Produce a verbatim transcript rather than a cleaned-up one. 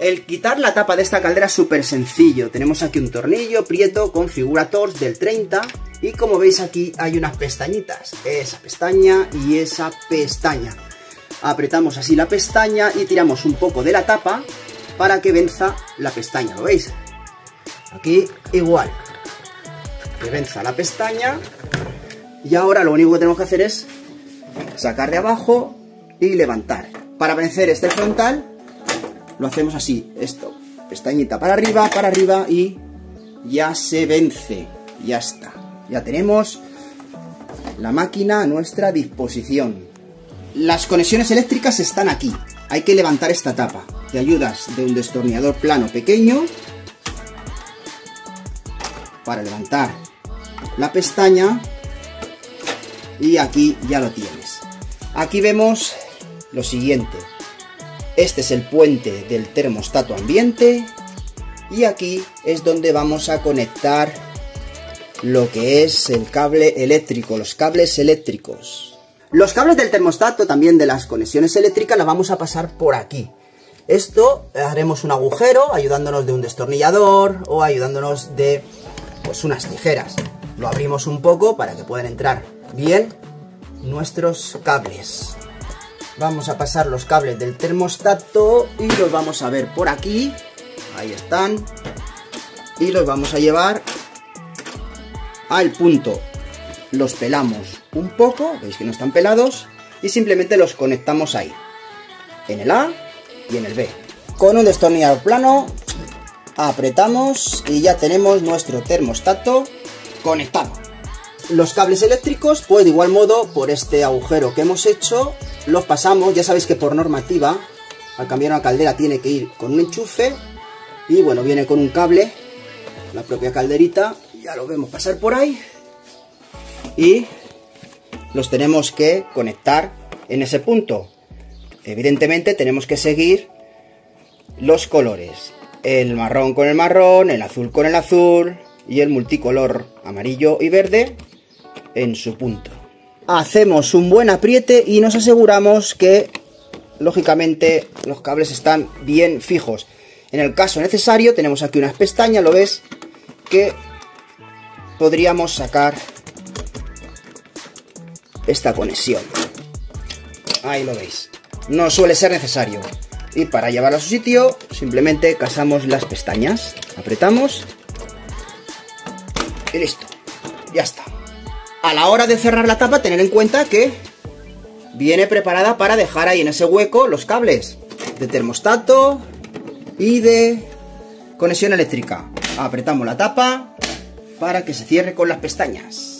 El quitar la tapa de esta caldera es súper sencillo. Tenemos aquí un tornillo prieto con figura Torx del treinta y como veis aquí hay unas pestañitas, esa pestaña y esa pestaña. Apretamos así la pestaña y tiramos un poco de la tapa para que venza la pestaña, ¿lo veis? Aquí igual, que venza la pestaña. Y ahora lo único que tenemos que hacer es sacar de abajo y levantar. Para vencer este frontal lo hacemos así, esto, pestañita para arriba, para arriba y ya se vence, ya está. Ya tenemos la máquina a nuestra disposición. Las conexiones eléctricas están aquí, hay que levantar esta tapa. Te ayudas de un destornillador plano pequeño para levantar la pestaña y aquí ya lo tienes. Aquí vemos lo siguiente, este es el puente del termostato ambiente y aquí es donde vamos a conectar lo que es el cable eléctrico, los cables eléctricos. Los cables del termostato, también de las conexiones eléctricas, las vamos a pasar por aquí. Esto haremos un agujero ayudándonos de un destornillador o ayudándonos de pues unas tijeras. Lo abrimos un poco para que puedan entrar bien nuestros cables. Vamos a pasar los cables del termostato y los vamos a ver por aquí. Ahí están. Y los vamos a llevar al punto. Los pelamos un poco, veis que no están pelados, y simplemente los conectamos ahí, en el A y en el B. Con un destornillador plano apretamos y ya tenemos nuestro termostato conectado. Los cables eléctricos, pues de igual modo, por este agujero que hemos hecho, los pasamos. Ya sabéis que por normativa, al cambiar una caldera tiene que ir con un enchufe, y bueno, viene con un cable, la propia calderita, ya lo vemos pasar por ahí, y los tenemos que conectar en ese punto. Evidentemente tenemos que seguir los colores, el marrón con el marrón, el azul con el azul, y el multicolor amarillo y verde en su punto. Hacemos un buen apriete y nos aseguramos que, lógicamente, los cables están bien fijos. En el caso necesario, tenemos aquí unas pestañas, ¿lo ves? Que podríamos sacar esta conexión. Ahí lo veis. No suele ser necesario. Y para llevarla a su sitio, simplemente casamos las pestañas, apretamos y listo, ya está. A la hora de cerrar la tapa, tener en cuenta que viene preparada para dejar ahí en ese hueco los cables de termostato y de conexión eléctrica. Apretamos la tapa para que se cierre con las pestañas.